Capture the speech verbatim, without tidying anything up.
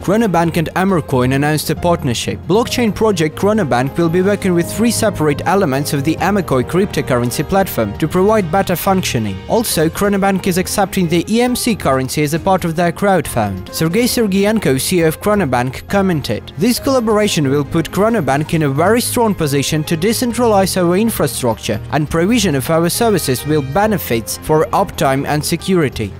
ChronoBank and Emercoin announced a partnership. Blockchain project ChronoBank will be working with three separate elements of the Emercoin cryptocurrency platform to provide better functioning. Also, ChronoBank is accepting the E M C currency as a part of their crowdfund. Sergei Sergienko, C E O of ChronoBank, commented, "This collaboration will put ChronoBank in a very strong position to decentralize our infrastructure, and provision of our services will benefits for uptime and security."